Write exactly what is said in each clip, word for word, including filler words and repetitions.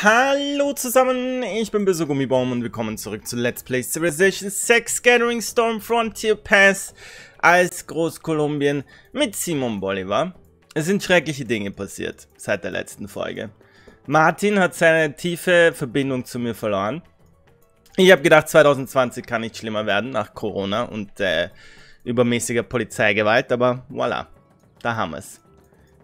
Hallo zusammen, ich bin BöserGummibaum und willkommen zurück zu Let's Play Civilization sechs Gathering Storm Frontier Pass als Großkolumbien mit Simon Bolivar. Es sind schreckliche Dinge passiert seit der letzten Folge. Martin hat seine tiefe Verbindung zu mir verloren. Ich habe gedacht, zwanzig zwanzig kann nicht schlimmer werden nach Corona und äh, übermäßiger Polizeigewalt, aber voilà, da haben wir es.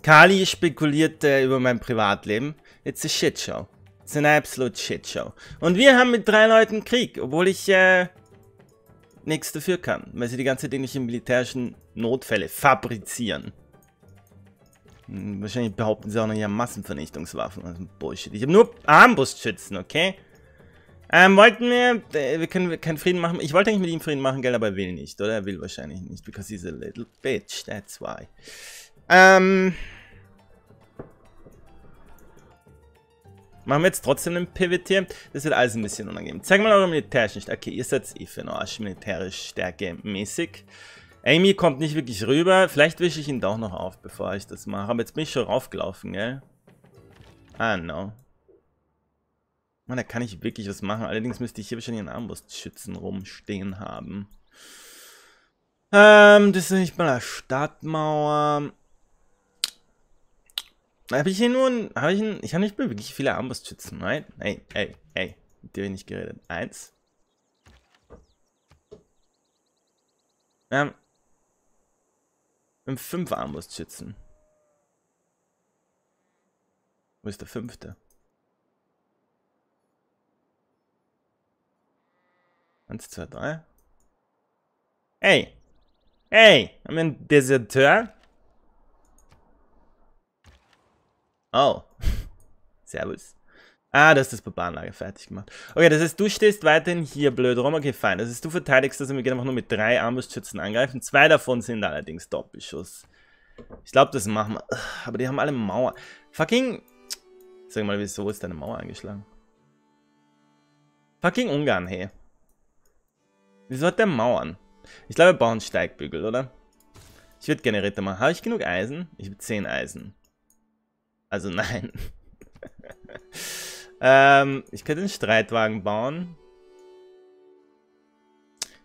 Kali spekulierte über mein Privatleben. It's a shitshow. It's an absolute shitshow. Und wir haben mit drei Leuten Krieg, obwohl ich äh, nichts dafür kann, weil sie die ganze Zeit nicht in militärischen Notfälle fabrizieren. Wahrscheinlich behaupten sie auch noch, ja, Massenvernichtungswaffen. Also Bullshit. Ich habe nur Armbrustschützen, okay? Ähm, wollten wir... Äh, wir können wir keinen Frieden machen. Ich wollte eigentlich mit ihm Frieden machen, gell, aber er will nicht, oder? Er will wahrscheinlich nicht, because he's a little bitch, that's why. Ähm... Machen wir jetzt trotzdem einen Pivot hier? Das wird alles ein bisschen unangenehm. Zeig mal eure militärischen Stärke. Okay, ihr seid eh für den Arsch, militärisch Stärke mäßig. Amy kommt nicht wirklich rüber. Vielleicht wische ich ihn doch noch auf, bevor ich das mache. Aber jetzt bin ich schon raufgelaufen, gell? Ah, no. Mann, da kann ich wirklich was machen. Allerdings müsste ich hier wahrscheinlich einen Armbrustschützen rumstehen haben. Ähm, das ist nicht mal eine Stadtmauer. Habe ich hier nur ein, hab ich ein, ich habe nicht wirklich viele Armbrustschützen, right? Ey, ey, ey, mit dir habe ich nicht geredet. Eins. Wir haben, wir haben fünf Armbrustschützen. Wo ist der fünfte? Eins, zwei, drei. Ey! Ey! Haben wir einen Deserteur? Oh. Servus. Ah, du hast das Barbarenlager fertig gemacht. Okay, das heißt, du stehst weiterhin hier blöd rum. Okay, fein. Das heißt, du verteidigst das und wir gehen einfach nur mit drei Armbrustschützen angreifen. Zwei davon sind allerdings Doppelschuss. Ich glaube, das machen wir. Aber die haben alle Mauer. Fucking... Sag mal, wieso ist deine Mauer angeschlagen? Fucking Ungarn, hey. Wieso hat der Mauern? Ich glaube, wir bauen Steigbügel, oder? Ich würde gerne Ritter machen. Habe ich genug Eisen? Ich habe zehn Eisen. Also nein. ähm, ich könnte einen Streitwagen bauen.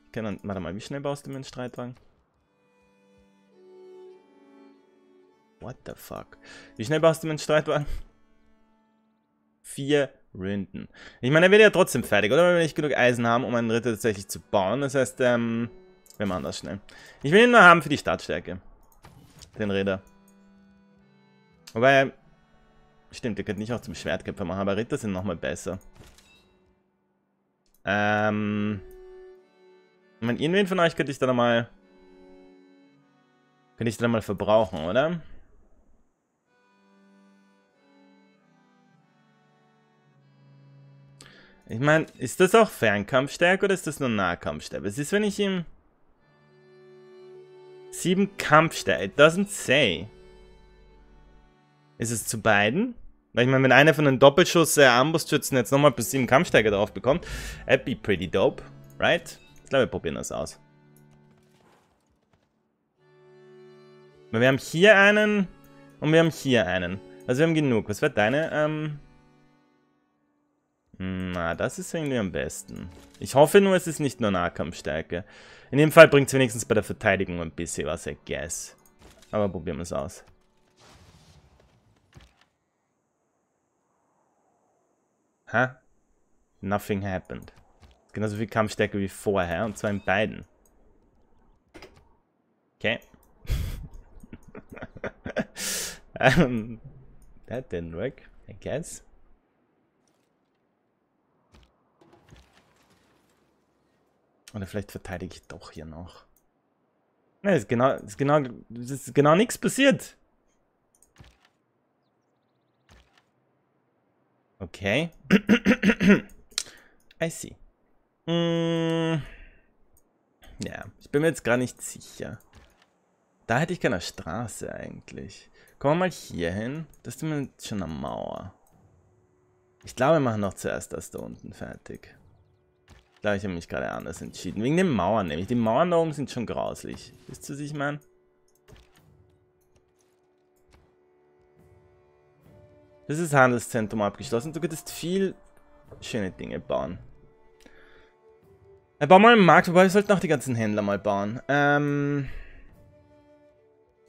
Ich kann dann, warte mal, wie schnell baust du mir einen Streitwagen? What the fuck? Wie schnell baust du mir einen Streitwagen? Vier Runden. Ich meine, er wird ja trotzdem fertig, oder? Weil wir nicht genug Eisen haben, um einen Ritter tatsächlich zu bauen. Das heißt, ähm, wir machen das schnell. Ich will ihn nur haben für die Stadtstärke. Den Ritter. Wobei... Stimmt, ihr könnt nicht auch zum Schwertkämpfer machen, aber Ritter sind nochmal besser. Ähm... Ich meine, irgendwen von euch könnte ich da nochmal... Könnte ich da nochmal verbrauchen, oder? Ich meine, ist das auch Fernkampfstärke oder ist das nur Nahkampfstärke? Es ist, wenn ich ihm... sieben Kampfstärke, it doesn't say. Ist es zu beiden? Weil ich meine, wenn einer von den Doppelschuss äh, Armbrustschützen jetzt nochmal bis sieben Kampfstärke drauf bekommt, that'd be pretty dope, right? Ich glaube, wir probieren das aus. Wir haben hier einen und wir haben hier einen. Also wir haben genug. Was wäre deine? Ähm Na, das ist irgendwie am besten. Ich hoffe nur, es ist nicht nur Nahkampfstärke. In dem Fall bringt es wenigstens bei der Verteidigung ein bisschen was, I guess. Aber probieren wir es aus. Huh? Nothing happened. Genauso viel Kampfstärke wie vorher, und zwar in beiden. Okay. um, that didn't work, I guess. Oder vielleicht verteidige ich doch hier noch. Ne, ist genau, ist genau, ist genau nichts passiert. Okay. I see. Mm, ja, ich bin mir jetzt gar nicht sicher. Da hätte ich keine Straße eigentlich. Kommen wir mal hier hin. Das ist zumindest schon eine Mauer. Ich glaube, wir machen noch zuerst das da unten fertig. Ich glaube, ich habe mich gerade anders entschieden. Wegen den Mauern nämlich. Die Mauern da oben sind schon grauslich. Wisst ihr, was ich meine? dieses Handelszentrum abgeschlossen. Du könntest viel schöne Dinge bauen. Bau mal einen Markt, wobei wir sollten auch die ganzen Händler mal bauen. Ähm.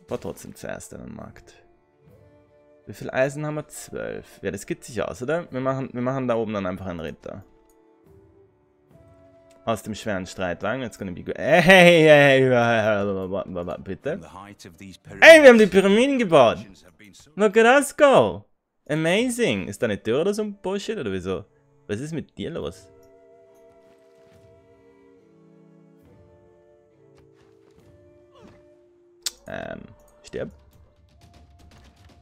Bau trotzdem zuerst einen Markt. Wie viel Eisen haben wir? zwölf. Ja, das geht sich aus, oder? Wir machen, wir machen da oben dann einfach einen Ritter. Aus dem schweren Streitwagen. Jetzt können wir. Hey, hey, hey, hey, bitte. Hey, wir haben die Pyramiden gebaut. Look at us go. Amazing. Ist da eine Tür oder so ein Bullshit oder wieso? Was ist mit dir los? Ähm, stirb.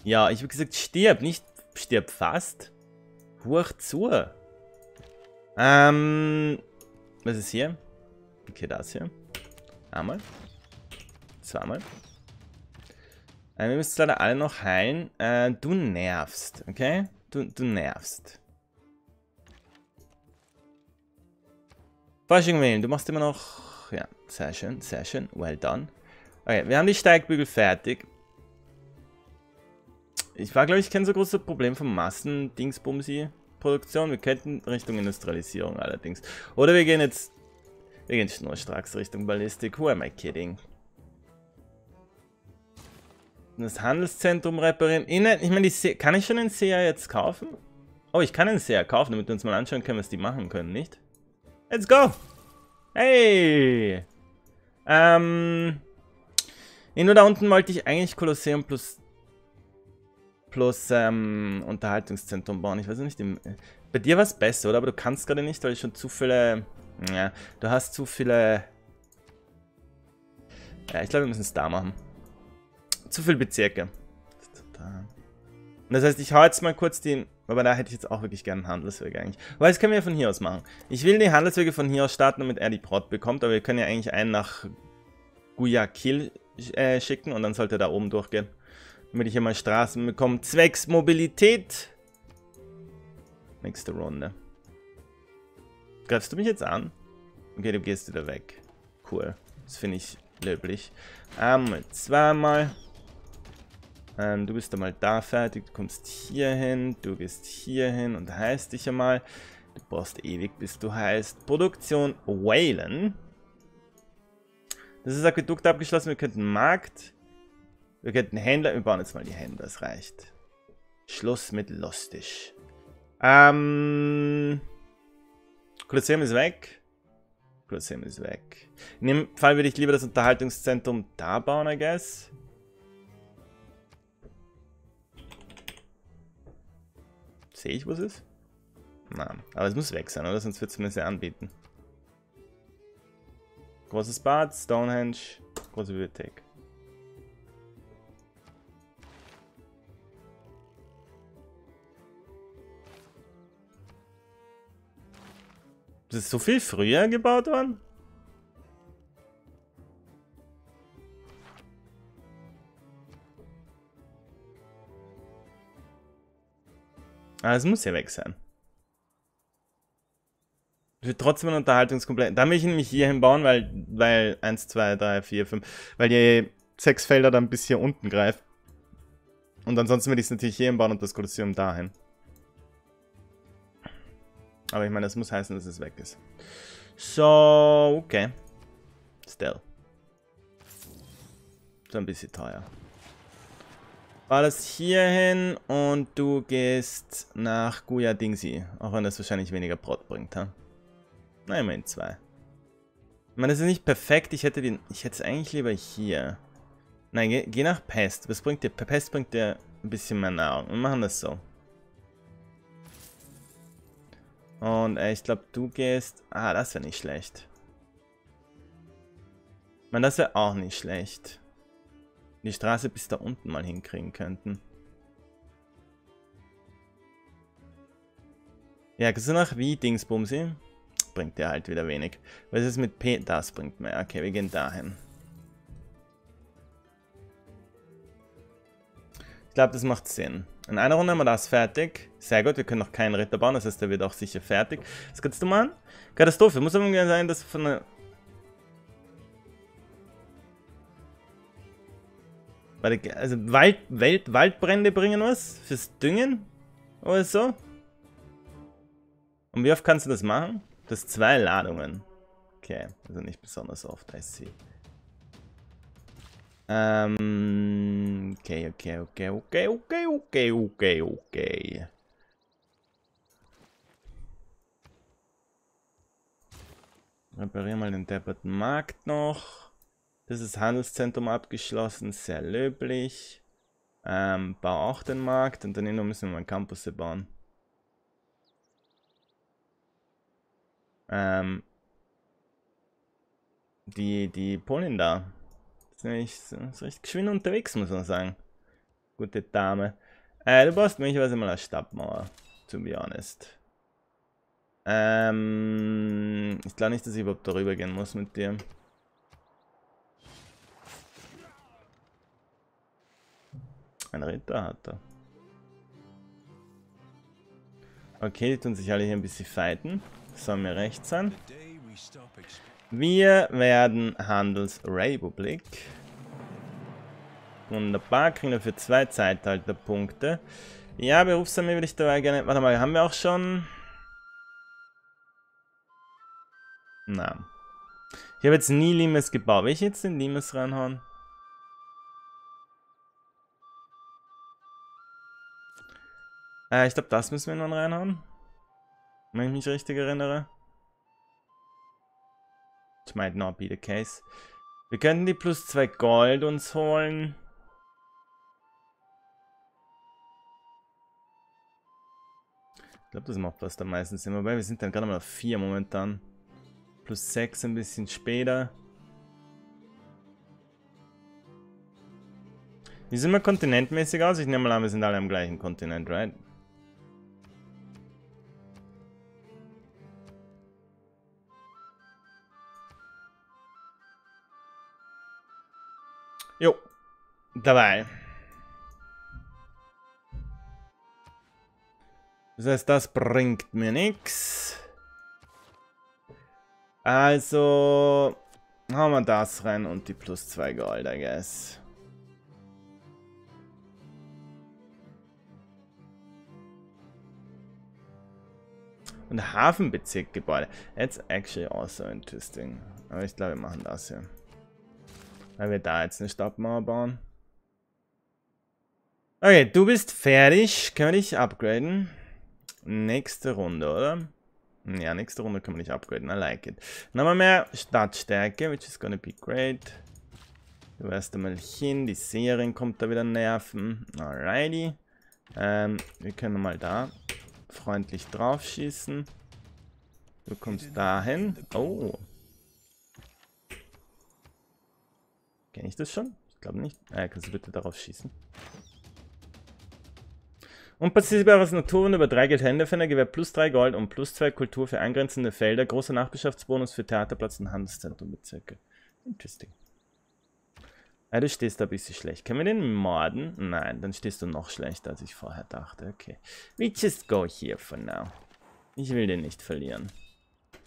Ja, ich habe gesagt, stirb, nicht stirb fast. Huch zu. Ähm, was ist hier? Okay, das hier. Einmal. Zweimal. Ähm, wir müssen leider alle noch heilen. Äh, du nervst, okay? Du, du nervst. Forschung wählen, du machst immer noch... Ja, sehr schön, sehr schön. Well done. Okay, wir haben die Steigbügel fertig. Ich war, glaube ich, kein so großes Problem von Massen-Dingsbumsi-Produktion. Wir könnten Richtung Industrialisierung allerdings. Oder wir gehen jetzt... Wir gehen schnurstracks Richtung Ballistik. Who am I kidding? Das Handelszentrum reparieren. Innen, ich meine, die kann ich schon einen Seher jetzt kaufen? Oh, ich kann einen Seher kaufen, damit wir uns mal anschauen können, was die machen können, nicht? Let's go! Hey! Ähm... Nee, nur da unten wollte ich eigentlich Kolosseum plus, plus ähm, Unterhaltungszentrum bauen. Ich weiß nicht, im, bei dir war es besser, oder? Aber du kannst gerade nicht, weil ich schon zu viele... Ja, du hast zu viele... Ja, ich glaube, wir müssen es da machen. Zu viele Bezirke. Und das heißt, ich hau jetzt mal kurz die... Aber da hätte ich jetzt auch wirklich gerne einen Handelsweg eigentlich. Aber das können wir von hier aus machen. Ich will die Handelswege von hier aus starten, damit er die Brot bekommt. Aber wir können ja eigentlich einen nach Guayaquil... Äh, schicken und dann sollte er da oben durchgehen. Damit ich hier mal Straßen bekomme. Zwecks Mobilität. Nächste Runde. Greifst du mich jetzt an? Okay, du gehst wieder weg. Cool. Das finde ich löblich. Einmal, zweimal. Ähm, du bist einmal da fertig. Du kommst hier hin. Du gehst hier hin und heißt dich einmal. Du brauchst ewig, bis du heißt. Produktion Whalen. Das ist Aquädukt abgeschlossen, wir könnten Markt, wir könnten Händler, wir bauen jetzt mal die Händler, das reicht. Schluss mit lustig. Ähm, Kolosseum ist weg. Kolosseum ist weg. In dem Fall würde ich lieber das Unterhaltungszentrum da bauen, I guess. Sehe ich, wo es ist? Nein, aber es muss weg sein, oder? Sonst wird es zumindest anbieten. Großes Bad, Stonehenge, große Bibliothek. Das ist so viel früher gebaut worden? Ah, es muss ja weg sein. Ich will trotzdem ein Unterhaltungskomplex. Da will ich nämlich hier hinbauen, weil, weil eins, zwei, drei, vier, fünf, weil die sechs Felder dann bis hier unten greift. Und ansonsten will ich es natürlich hier hinbauen und das Kolosseum dahin. Aber ich meine, das muss heißen, dass es weg ist. So, okay. Still. So ein bisschen teuer. War das hier hin und du gehst nach Guayadingsi. Auch wenn das wahrscheinlich weniger Brot bringt, ha? Nein, immerhin zwei. Ich meine, das ist nicht perfekt. Ich hätte den. Ich hätte es eigentlich lieber hier. Nein, geh, geh nach Pest. Was bringt dir? Pest bringt dir ein bisschen mehr Nahrung. Wir machen das so. Und äh, ich glaube, du gehst. Ah, das wäre nicht schlecht. Ich meine, das wäre auch nicht schlecht. Die Straße bis da unten mal hinkriegen könnten. Ja, gehst du nach wie Dingsbumsi? Bringt der halt wieder wenig. Was ist mit P? Das bringt mehr. Okay, wir gehen dahin. Ich glaube, das macht Sinn. In einer Runde haben wir das fertig. Sehr gut, wir können noch keinen Ritter bauen, das heißt, der wird auch sicher fertig. Was kannst du machen? Katastrophe. Muss aber sein, dass von einer... Also Wald, Welt, Waldbrände bringen was? Fürs Düngen? Oder so? Und wie oft kannst du das machen? Das sind zwei Ladungen. Okay, also nicht besonders oft, I see. Ähm, okay, okay, okay, okay, okay, okay, okay, okay. Reparieren mal den depperten Markt noch. Das ist Handelszentrum abgeschlossen, sehr löblich. Ähm, bau auch den Markt und daneben müssen wir mal Campus bauen. Ähm, die, die Polin da. Ist nämlich ist recht geschwind unterwegs, muss man sagen. Gute Dame. Äh, du brauchst möglicherweise mal eine Stadtmauer, to be honest. Ähm, ich glaube nicht, dass ich überhaupt darüber gehen muss mit dir. Ein Ritter hat er. Okay, die tun sich alle hier ein bisschen fighten. Das soll mir recht sein. Wir werden Handelsrepublik. Wunderbar, kriegen dafür zwei Zeitalterpunkte. Ja, Berufsarmee würde ich dabei gerne... Warte mal, haben wir auch schon... Na. Ich habe jetzt nie Limes gebaut. Will ich jetzt den Limes reinhauen? Äh, ich glaube, das müssen wir irgendwann reinhauen. Wenn ich mich richtig erinnere. It might not be the case. Wir könnten die plus zwei Gold uns holen. Ich glaube, das macht was da meistens immer. Weil wir sind dann gerade mal auf vier momentan. Plus sechs ein bisschen später. Wie sehen wir kontinentmäßig aus? Ich nehme mal an, wir sind alle am gleichen Kontinent, right? Jo, dabei. Das heißt, das bringt mir nichts. Also, hauen wir das rein und die plus zwei Gold, I guess. Und Hafenbezirkgebäude. That's actually also interesting. Aber ich glaube, wir machen das hier. Weil wir da jetzt eine Stadtmauer bauen. Okay, du bist fertig. Können wir dich upgraden? Nächste Runde, oder? Ja, nächste Runde können wir nicht upgraden, I like it. Nochmal mehr Stadtstärke, which is gonna be great. Du wirst einmal hin, die Seherin kommt da wieder nerven. Alrighty. Ähm, wir können mal da freundlich drauf schießen. Du kommst dahin. Oh. Kenne ich das schon? Ich glaube nicht. Äh, kannst du bitte darauf schießen? Unpartizipierbares Naturwunder über drei Geldhändlerfelder gewährt plus drei Gold und plus zwei Kultur für angrenzende Felder. Großer Nachbarschaftsbonus für Theaterplatz und Handelszentrumbezirke. Interesting. Ja, du stehst da ein bisschen schlecht. Können wir den morden? Nein, dann stehst du noch schlechter, als ich vorher dachte. Okay. We just go here for now. Ich will den nicht verlieren.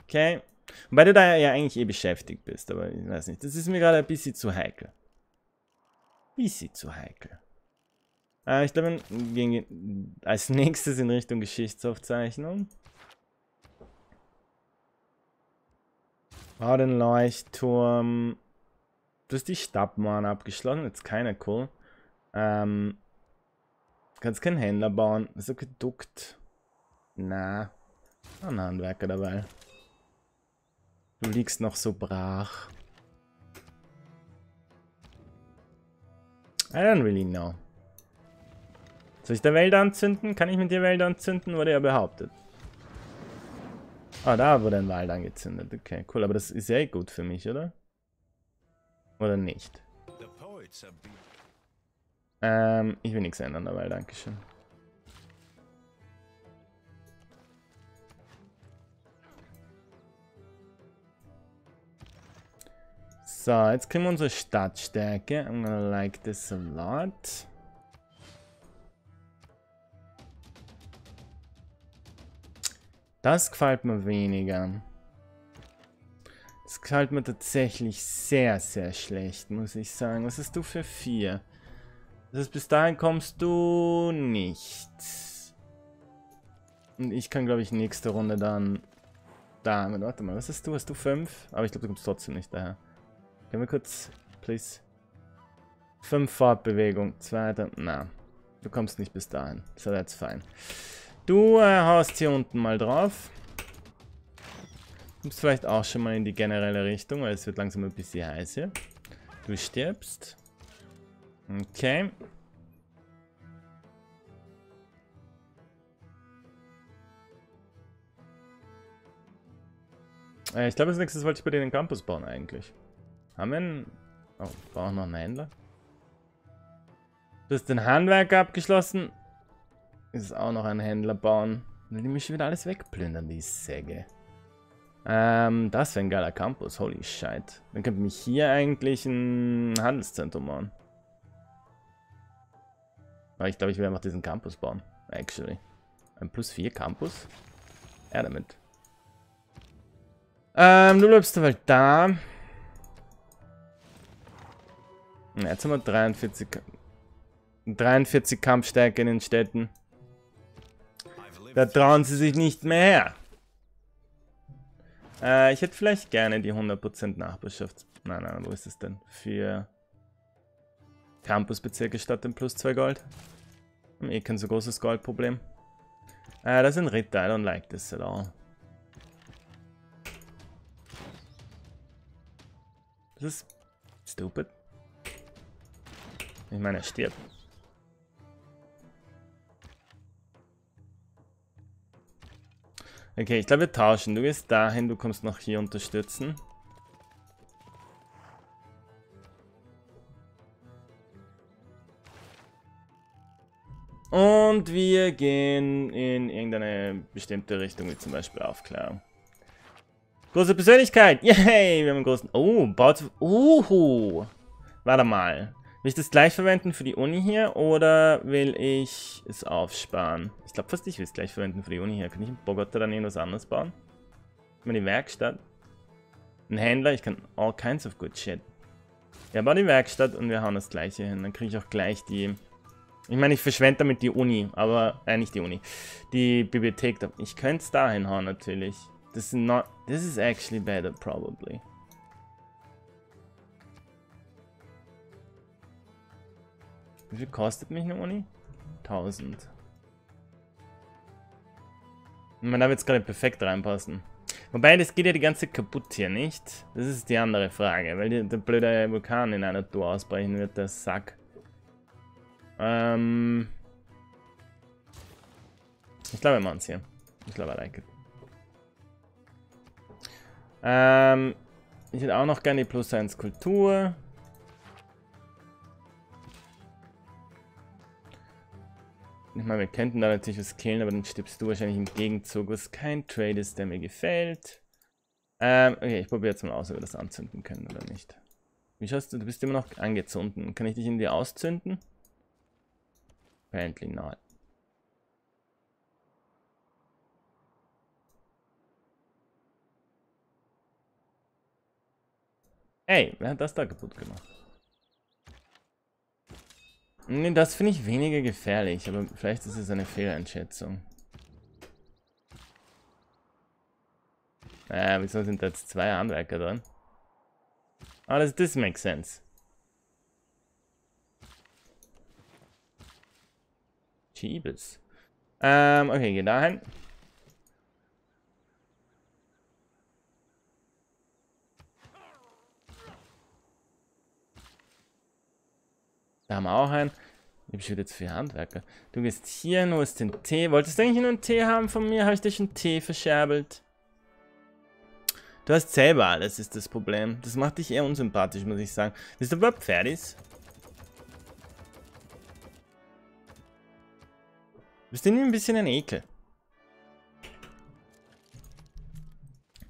Okay. Wobei du da ja eigentlich eh beschäftigt bist, aber ich weiß nicht. Das ist mir gerade ein bisschen zu heikel. Bisschen zu heikel. Äh, ich glaube, wir gehen als nächstes in Richtung Geschichtsaufzeichnung. Bau den Leuchtturm. Du hast die Stadtmauern abgeschlossen. Jetzt keiner cool. Ähm, kannst keinen Händler bauen. Also geduckt. Na. Ein Handwerker dabei. Du liegst noch so brach. I don't really know. Soll ich da Wälder anzünden? Kann ich mit dir Wälder anzünden? Wurde ja behauptet. Ah, da wurde ein Wald angezündet. Okay, cool. Aber das ist ja eh gut für mich, oder? Oder nicht? Ähm, ich will nichts ändern dabei, dankeschön. So, jetzt kriegen wir unsere Stadtstärke. I'm gonna like this a lot. Das gefällt mir weniger. Das gefällt mir tatsächlich sehr, sehr schlecht, muss ich sagen. Was hast du für vier? Das heißt, bis dahin kommst du nicht. Und ich kann, glaube ich, nächste Runde dann... Da, warte mal, was hast du? Hast du fünf? Aber ich glaube, du kommst trotzdem nicht daher. Können wir kurz, please? fünf Fortbewegung, zweiter, na. Du kommst nicht bis dahin. So, that's fine. Du äh, haust hier unten mal drauf. Du kommst vielleicht auch schon mal in die generelle Richtung, weil es wird langsam ein bisschen heiß hier. Du stirbst. Okay. Äh, ich glaube, als nächstes wollte ich bei denen einen Campus bauen eigentlich. Haben wir einen... Oh, brauchen wir noch einen Händler? Du hast den Handwerker abgeschlossen. Ist auch noch ein Händler bauen. Will die mich schon wieder alles wegplündern, die Säge. Ähm, das wäre ein geiler Campus, holy shit. Dann könnte mich hier eigentlich ein Handelszentrum bauen. Aber ich glaube, ich will einfach diesen Campus bauen, actually. Ein plus vier Campus? Ja, damit. Ähm, du bleibst halt da. Ja, jetzt haben wir dreiundvierzig Kampfstärke in den Städten. Da trauen sie sich nicht mehr her. Äh, ich hätte vielleicht gerne die hundert Prozent Nachbarschaft. Nein, nein, wo ist es denn? Für Campusbezirke statt dem plus zwei Gold. Ich habe eh kein so großes Goldproblem. Äh, das sind Ritter, I don't like this at all. Das ist stupid. Ich meine, er stirbt. Okay, ich glaube, wir tauschen. Du gehst dahin, du kommst noch hier unterstützen. Und wir gehen in irgendeine bestimmte Richtung, wie zum Beispiel Aufklärung. Große Persönlichkeit! Yay! Wir haben einen großen... Oh, baut... Uhu! Warte mal. Will ich das gleich verwenden für die Uni hier oder will ich es aufsparen? Ich glaube fast, ich will es gleich verwenden für die Uni hier. Kann ich in Bogota dann irgendwas anderes bauen? Mal die Werkstatt. Ein Händler, ich kann all kinds of good shit. Ja, bau die Werkstatt und wir hauen das gleiche hin. Dann kriege ich auch gleich die... Ich meine, ich verschwende damit die Uni, aber... Äh, nicht die Uni. Die Bibliothek. Ich könnte es da hinhauen natürlich. This is not. This is actually better, probably. Wie viel kostet mich eine Uni? tausend. Ich meine, da wird es gerade perfekt reinpassen. Wobei, das geht ja die ganze kaputt hier, nicht? Das ist die andere Frage, weil die, der blöde Vulkan in einer Tour ausbrechen wird, der Sack. Ähm. Ich glaube, wir machen es hier. Ich glaube, I like it. Ähm, ich hätte auch noch gerne die plus eins Kultur. Ich meine, wir könnten da natürlich was killen, aber dann stirbst du wahrscheinlich im Gegenzug, was kein Trade ist, der mir gefällt. Ähm, okay, ich probiere jetzt mal aus, ob wir das anzünden können oder nicht. Wie schaust du? Du bist immer noch angezündet. Kann ich dich in dir auszünden? Apparently not. Ey, wer hat das da kaputt gemacht? Ne, das finde ich weniger gefährlich, aber vielleicht ist es eine Fehleinschätzung. Äh, wieso sind da jetzt zwei Handwerker dran? Ah, das this makes sense. Jeebus. Ähm, okay, geh dahin. Da haben wir auch einen. Ich habe schon wieder zu viele Handwerker. Du gehst hier, nur ist den Tee. Wolltest du eigentlich nur einen Tee haben von mir? Habe ich dich einen Tee verscherbelt? Du hast selber alles, ist das Problem. Das macht dich eher unsympathisch, muss ich sagen. Bist du überhaupt fertig? Bist du nicht ein bisschen ein Ekel?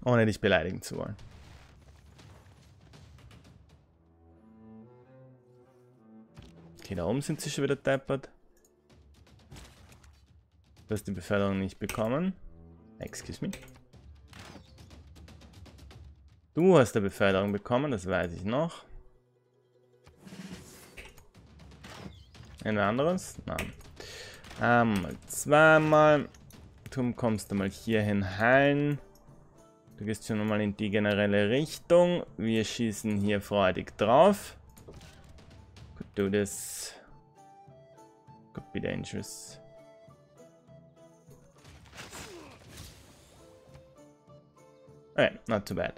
Ohne dich beleidigen zu wollen. Da oben sind sie schon wieder deppert. Du hast die Beförderung nicht bekommen. Excuse me. Du hast die Beförderung bekommen, das weiß ich noch. Ein anderes? Nein. Ähm, zweimal. Königtum kommst du mal hier hinein. Du gehst schon mal in die generelle Richtung. Wir schießen hier freudig drauf. Could do this. Could be dangerous. Okay, not too bad.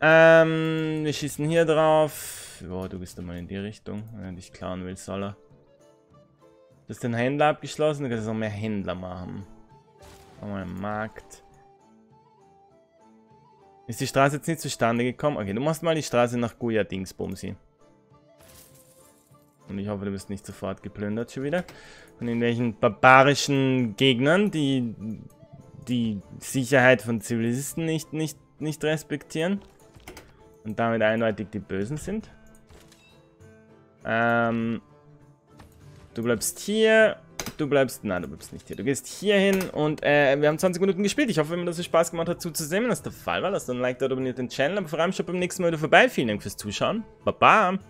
Ähm, wir schießen hier drauf. Boah, du gehst mal in die Richtung, wenn er dich klauen will, soll er. Du hast den Händler abgeschlossen, du kannst noch mehr Händler machen. Nochmal im Markt. Ist die Straße jetzt nicht zustande gekommen? Okay, du machst mal die Straße nach Guayaquil. Und ich hoffe, du bist nicht sofort geplündert schon wieder. Von irgendwelchen barbarischen Gegnern, die die Sicherheit von Zivilisten nicht, nicht, nicht respektieren. Und damit eindeutig die Bösen sind. Ähm... Du bleibst hier, du bleibst, nein, du bleibst nicht hier, du gehst hier hin und äh, wir haben zwanzig Minuten gespielt. Ich hoffe, wenn mir das so Spaß gemacht hat, zuzusehen, wenn das der Fall war. Lasst dann ein Like da, abonniert den Channel, aber vor allem schaut beim nächsten Mal wieder vorbei. Vielen Dank fürs Zuschauen. Baba!